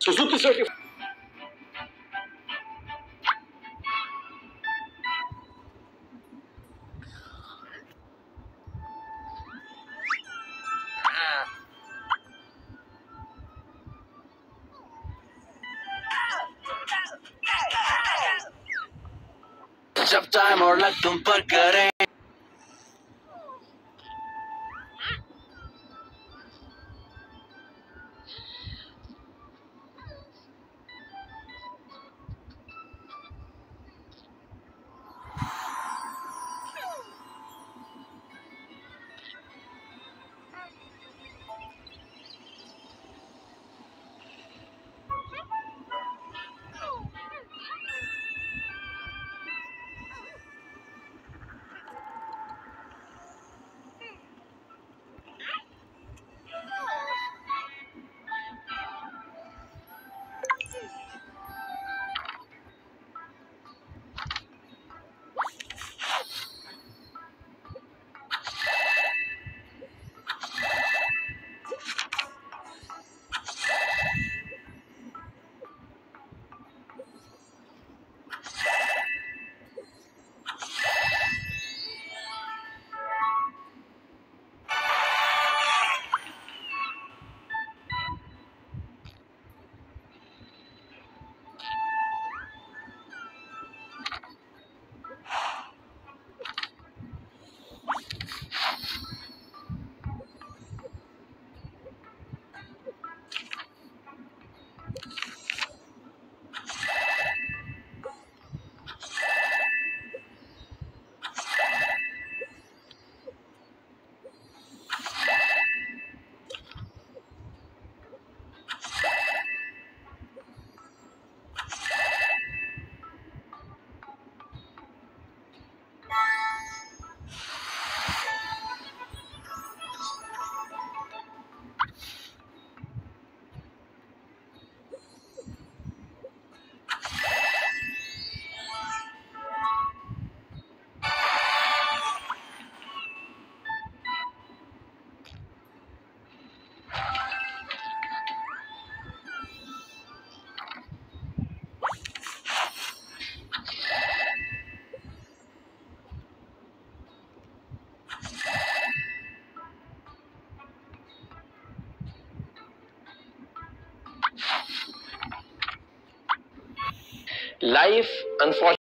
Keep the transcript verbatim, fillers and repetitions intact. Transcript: Suzuki circuit. Jump time or let them park it. Life, unfortunately.